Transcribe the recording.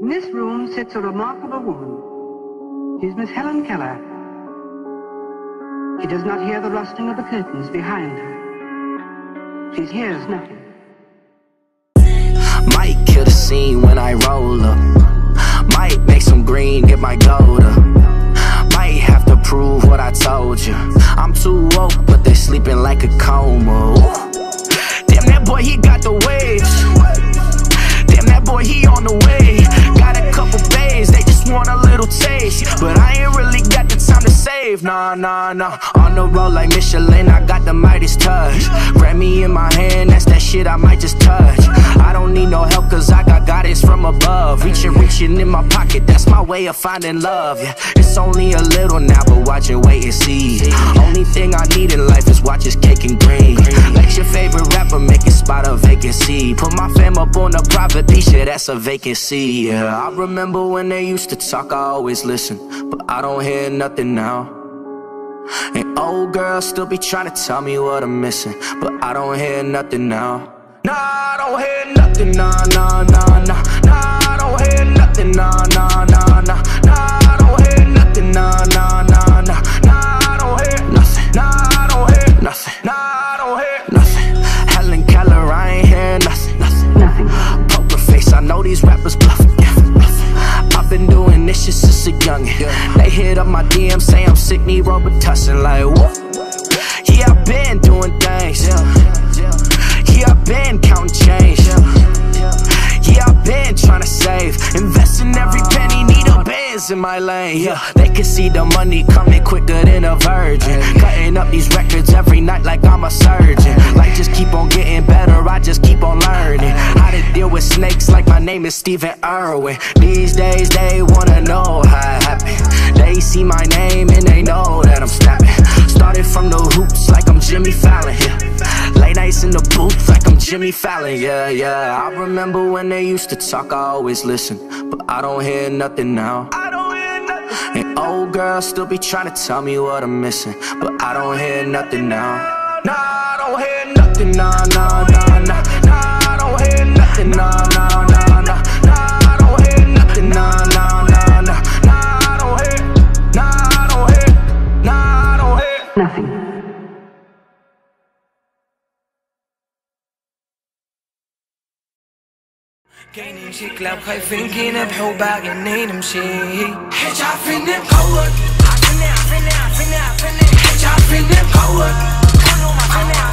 In this room sits a remarkable woman. She's Miss Helen Keller. She does not hear the rustling of the curtains behind her. She hears nothing. Might kill the scene when I roll up. Might make some green, get my gold up. Might have to prove what I told you. I'm too woke, but they're sleeping like a coma. Ooh. Damn, that boy, he got the waves. Damn, that boy, he on the way. Got a couple bays, they just want a little taste. But I ain't really got the time to save, nah. On the road like Michelin, I got the Midas touch. Grammy in my hand, that's that shit I might just touch. I don't need no help, cause I got guidance from above. Reaching in my pocket, that's my way of finding love, yeah. It's only a little now, but watch and wait and see. Only thing I need in life is watch his cake and green. Let your favorite rapper make it spot a vacancy. Put my fam up on a property, shit, that's a vacancy, yeah. I remember when they used to talk, I always listen, but I don't hear nothing now. And old girls still be trying to tell me what I'm missing, but I don't hear nothing now. Nah, I don't hear nothing, nah. Nah, I don't hear nothing, nah. Nah, I don't hear nothing, nah. Nah, I don't hear nothing, nah, I don't hear nothing, nah, I don't hear nothing. Helen Keller, I ain't hear nothing. Poker face, I know these rappers bluffing. I've been doing this shit since a youngin'. Yeah. They hit up my DM, say I'm sick, need Robitussin. Like, whoa. Yeah, I've been doing things. Yeah, I've been counting change. Yeah, I've been trying to save. Investing every penny, need a Benz in my lane. Yeah, they can see the money coming quicker than a virgin. Cutting up these records every night like I'm a surgeon. Like, just keep on getting better, I just keep on learning. How to deal with snakes like my name is Stephen Irwin. These days they wanna know how it happened. They see my name and they know that I'm snapping. Started from the hoops like I'm Jimmy Fallon, yeah. Late nights in the booth like I'm Jimmy Fallon, yeah. I remember when they used to talk, I always listen, but I don't hear nothing now. I don't hear nothing. And old girls still be trying to tell me what I'm missing, but I don't hear nothing now. Nah, I don't hear nothing, nah. Nah, I don't hear nothing, nah. Nah, I don't hear nothing, nah. Nah, I don't hear nothing. كاينين شي كلاب خايفين كي نبحو باغيين نمشي حيت عارفين نقوّك عارفين عارفين عارفين حيت عارفين نقوّك كلهم عارفين